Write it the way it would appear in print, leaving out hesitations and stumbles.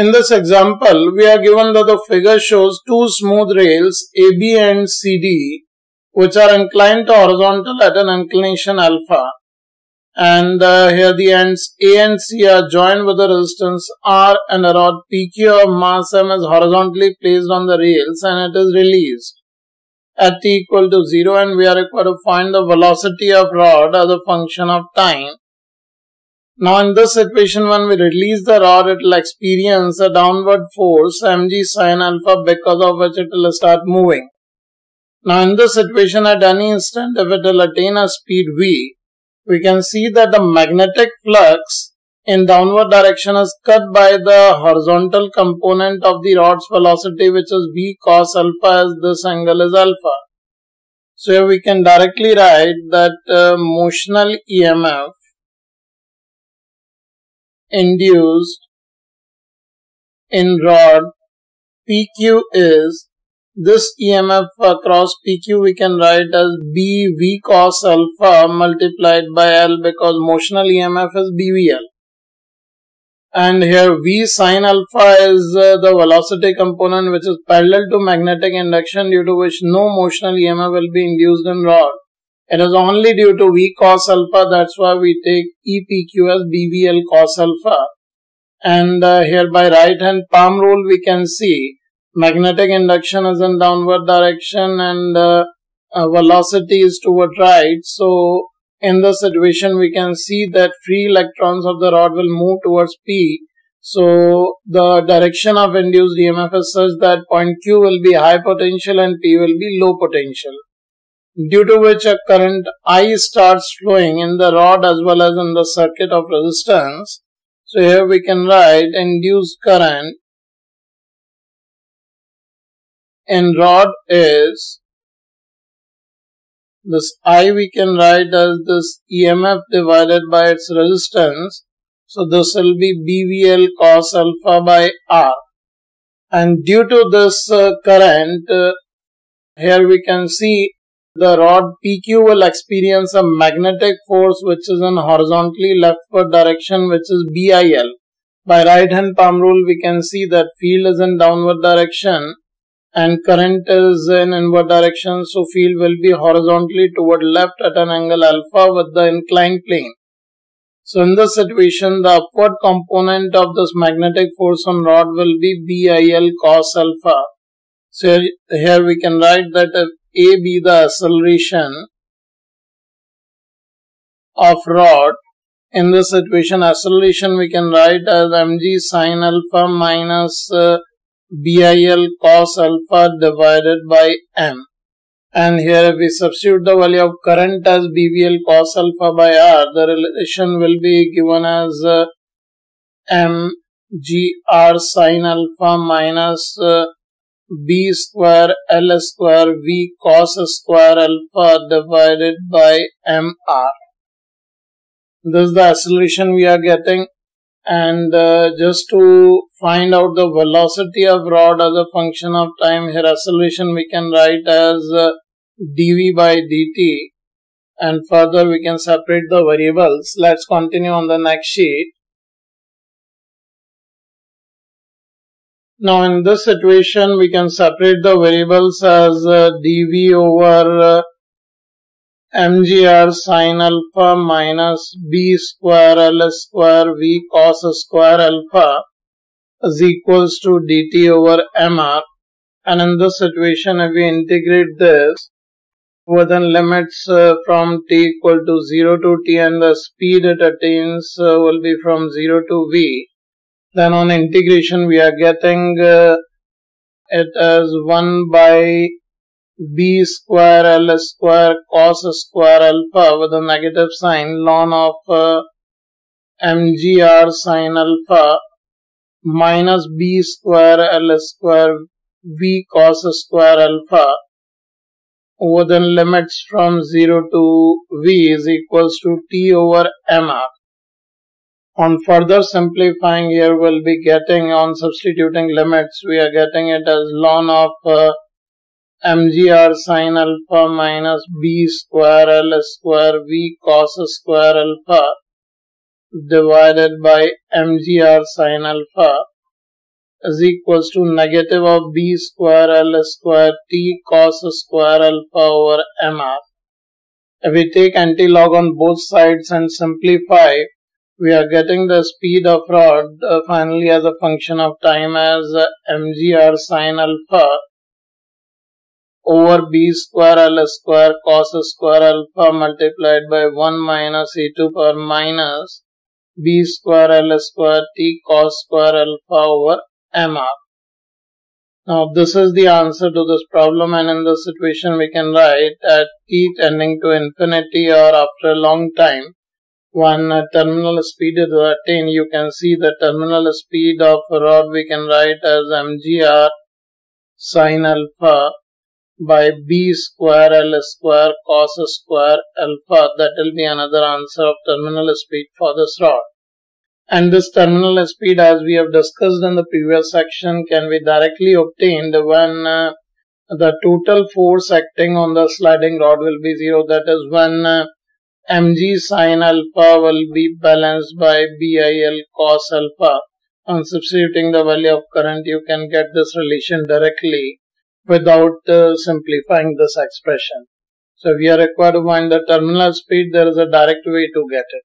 In this example, we are given that the figure shows two smooth rails AB and CD, which are inclined to horizontal at an inclination alpha. And here the ends A and C are joined with the resistance R, and a rod PQ of mass M is horizontally placed on the rails and it is released at t equal to 0, and we are required to find the velocity of rod as a function of time. Now in this situation, when we release the rod, it will experience a downward force mg sin alpha, because of which it will start moving. Now in this situation, at any instant, if it will attain a speed v, we can see that the magnetic flux in downward direction is cut by the horizontal component of the rod's velocity, which is v cos alpha, as this angle is alpha. So here we can directly write that motional EMF induced in rod PQ is, this EMF across PQ we can write as BV cos alpha multiplied by L, because motional EMF is BVL. And here V sin alpha is the velocity component, which is parallel to magnetic induction, due to which no motional EMF will be induced in rod. It is only due to V cos alpha, that's why we take EPQ as BVL cos alpha. And here by right hand palm rule we can see magnetic induction is in downward direction and velocity is toward right. So in this situation we can see that free electrons of the rod will move towards P. So the direction of induced EMF is such that point Q will be high potential and P will be low potential, due to which a current I starts flowing in the rod as well as in the circuit of resistance. So here we can write induced current in rod is, this I we can write as this EMF divided by its resistance. So this will be BVL cos alpha by R. And due to this current, here we can see the rod PQ will experience a magnetic force which is in horizontally leftward direction, which is BIL. By right hand palm rule we can see that field is in downward direction and current is in inward direction, so field will be horizontally toward left at an angle alpha with the inclined plane. So in this situation, the upward component of this magnetic force on rod will be BIL cos alpha. So here we can write that if A be the acceleration of rod, in this situation acceleration we can write as mg sin alpha minus BIL cos alpha divided by M. And here if we substitute the value of current as BVL cos alpha by R, the relation will be given as mgr sin alpha minus B square L square V cos square alpha divided by MR. This is the acceleration we are getting. And just to find out the velocity of rod as a function of time, here acceleration we can write as dv by dt. And further we can separate the variables. Let's continue on the next sheet. Now in this situation we can separate the variables as dv over mgr sin alpha minus b square L square v cos square alpha is equals to dt over mr. And in this situation, if we integrate this within limits from t equal to 0 to t, and the speed it attains will be from 0 to v, then on integration we are getting it as 1 by b square L square cos square alpha with a negative sign ln of mgr sin alpha minus b square L square v cos square alpha within limits from 0 to v is equals to t over mr. On further simplifying, here we'll be getting, on substituting limits, we are getting it as ln of mgr sin alpha minus b square L square v cos square alpha divided by mgr sin alpha is equals to negative of b square l square t cos square alpha over mr. If we take anti-log on both sides and simplify, we are getting the speed of rod finally as a function of time as mgr sine alpha over b square l square cos square alpha multiplied by 1 minus e to power minus b square l square t cos square alpha over mr. Now this is the answer to this problem, and in this situation we can write at t tending to infinity or after a long time, when terminal speed is attained, you can see the terminal speed of rod we can write as mgr sine alpha by b square l square cos square alpha. That will be another answer of terminal speed for this rod. And this terminal speed, as we have discussed in the previous section, can be directly obtained when the total force acting on the sliding rod will be zero. That is when mg sine alpha will be balanced by bil cos alpha. On substituting the value of current, you can get this relation directly without simplifying this expression. So if you are required to find the terminal speed, there is a direct way to get it.